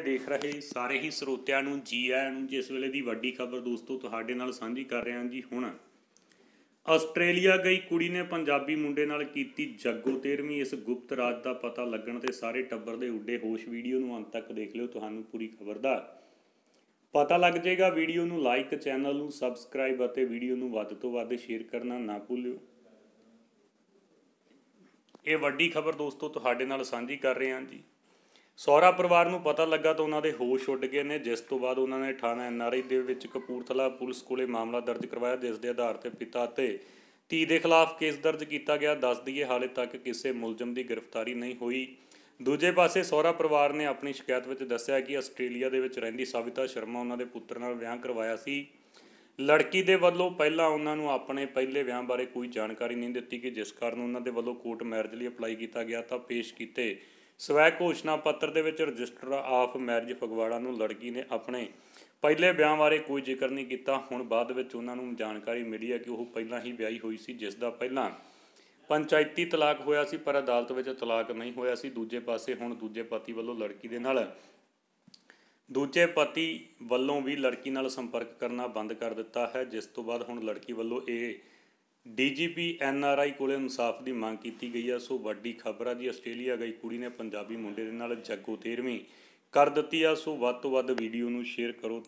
ਵੇਲੇ ਦੇਖ ਰਹੇ ਸਾਰੇ ਹੀ ਸਰੋਤਿਆਂ ਨੂੰ ਜੀ ਆਇਆਂ ਨੂੰ। ਜਿਸ ਵੇਲੇ ਦੀ ਵੱਡੀ ਖਬਰ ਦੋਸਤੋ ਤੁਹਾਡੇ ਨਾਲ ਸਾਂਝੀ ਕਰ ਰਹੇ ਹਾਂ ਜੀ। ਹੁਣ ਆਸਟ੍ਰੇਲੀਆ ਗਈ ਕੁੜੀ ਨੇ ਪੰਜਾਬੀ ਮੁੰਡੇ ਨਾਲ ਕੀਤੀ ਜੱਗੋ 13ਵੀਂ। ਇਸ ਗੁਪਤ ਰਾਜ ਦਾ ਪਤਾ ਲੱਗਣ ਤੇ ਸਾਰੇ ਟੱਬਰ ਦੇ ਉੱਡੇ ਹੋਸ਼। ਵੀਡੀਓ ਨੂੰ ਅੰਤ ਤੱਕ ਦੇਖ ਲਿਓ, ਤੁਹਾਨੂੰ ਪੂਰੀ ਖਬਰ ਦਾ ਪਤਾ ਲੱਗ ਜਾਏਗਾ। ਵੀਡੀਓ ਨੂੰ ਲਾਈਕ, ਚੈਨਲ ਨੂੰ ਸਬਸਕ੍ਰਾਈਬ ਅਤੇ ਵੀਡੀਓ ਨੂੰ ਵੱਧ ਤੋਂ ਵੱਧ ਸ਼ੇਅਰ ਕਰਨਾ ਨਾ ਭੁੱਲਿਓ। ਇਹ ਵੱਡੀ ਖਬਰ ਦੋਸਤੋ ਤੁਹਾਡੇ ਨਾਲ ਸਾਂਝੀ ਕਰ ਰਹੇ ਹਾਂ ਜੀ। ਸਹੁਰਾ ਪਰਿਵਾਰ ਨੂੰ ਪਤਾ ਲੱਗਾ ਤਾਂ ਉਹਨਾਂ ਦੇ ਹੋਸ਼ ਉੱਡ ਗਏ ਨੇ, ਜਿਸ ਤੋਂ ਬਾਅਦ ਉਹਨਾਂ ਨੇ ਥਾਣਾ NRI ਦੇ ਵਿੱਚ ਕਪੂਰਥਲਾ ਪੁਲਿਸ ਕੋਲੇ ਮਾਮਲਾ ਦਰਜ ਕਰਵਾਇਆ, ਜਿਸ ਦੇ ਆਧਾਰ ਤੇ ਪਿਤਾ ਅਤੇ ਧੀ ਦੇ ਖਿਲਾਫ ਕੇਸ ਦਰਜ ਕੀਤਾ ਗਿਆ। ਦੱਸ ਦਈਏ ਹਾਲੇ ਤੱਕ ਕਿਸੇ ਮੁਲਜ਼ਮ ਦੀ ਗ੍ਰਿਫਤਾਰੀ ਨਹੀਂ ਹੋਈ। ਦੂਜੇ ਪਾਸੇ ਸਹੁਰਾ ਪਰਿਵਾਰ ਨੇ ਆਪਣੀ ਸ਼ਿਕਾਇਤ ਵਿੱਚ ਦੱਸਿਆ ਕਿ ਆਸਟ੍ਰੇਲੀਆ ਦੇ ਵਿੱਚ ਰਹਿੰਦੀ ਸਵਿਤਾ ਸ਼ਰਮਾ ਉਹਨਾਂ ਦੇ ਪੁੱਤਰ ਨਾਲ ਵਿਆਹ ਕਰਵਾਇਆ ਸੀ। ਲੜਕੀ ਦੇ ਵੱਲੋਂ ਪਹਿਲਾਂ ਉਹਨਾਂ ਨੂੰ ਆਪਣੇ ਪਹਿਲੇ ਵਿਆਹ ਬਾਰੇ ਕੋਈ ਜਾਣਕਾਰੀ ਨਹੀਂ ਦਿੱਤੀ ਕਿ ਜਿਸ ਕਾਰਨ ਉਹਨਾਂ ਦੇ ਵੱਲੋਂ ਕੋਰਟ ਮੈਰਿਜ ਲਈ ਅਪਲਾਈ ਕੀਤਾ ਗਿਆ ਤਾਂ ਪੇਸ਼ ਕੀਤੇ ਸਵੈ ਘੋਸ਼ਣਾ ਪੱਤਰ ਦੇ ਵਿੱਚ ਰਜਿਸਟਰ ਆਫ ਮੈਰਿਜ ਫਗਵਾੜਾ ਨੂੰ ਲੜਕੀ ਨੇ ਆਪਣੇ ਪਹਿਲੇ ਵਿਆਹ ਬਾਰੇ ਕੋਈ ਜ਼ਿਕਰ ਨਹੀਂ ਕੀਤਾ। ਹੁਣ ਬਾਅਦ ਵਿੱਚ ਉਹਨਾਂ ਨੂੰ ਜਾਣਕਾਰੀ ਮਿਲੀ ਹੈ ਕਿ ਉਹ ਪਹਿਲਾਂ ਹੀ ਵਿਆਹੀ ਹੋਈ ਸੀ, ਜਿਸ ਦਾ ਪਹਿਲਾਂ ਪੰਚਾਇਤੀ ਤਲਾਕ ਹੋਇਆ ਸੀ ਪਰ ਅਦਾਲਤ ਵਿੱਚ ਤਲਾਕ ਨਹੀਂ ਹੋਇਆ ਸੀ। ਦੂਜੇ ਪਾਸੇ ਹੁਣ ਦੂਜੇ ਪਤੀ ਵੱਲੋਂ ਵੀ ਲੜਕੀ ਨਾਲ ਸੰਪਰਕ ਕਰਨਾ ਬੰਦ ਕਰ ਦਿੱਤਾ ਹੈ, ਜਿਸ ਤੋਂ ਬਾਅਦ ਹੁਣ ਲੜਕੀ ਵੱਲੋਂ ਇਹ DGP NRI ਕੋਲੇ ਇਨਸਾਫ ਦੀ ਮੰਗ ਕੀਤੀ ਗਈ ਹੈ। ਸੋ ਵੱਡੀ ਖਬਰ ਆ ਜੀ, ਆਸਟ੍ਰੇਲੀਆ ਗਈ ਕੁੜੀ ਨੇ ਪੰਜਾਬੀ ਮੁੰਡੇ ਦੇ ਨਾਲ ਜੱਗੋ 13ਵੀਂ ਕਰ ਦਿੱਤੀ ਆ। ਸੋ ਵੱਧ ਤੋਂ ਵੱਧ ਵੀਡੀਓ ਨੂੰ ਸ਼ੇਅਰ ਕਰੋ।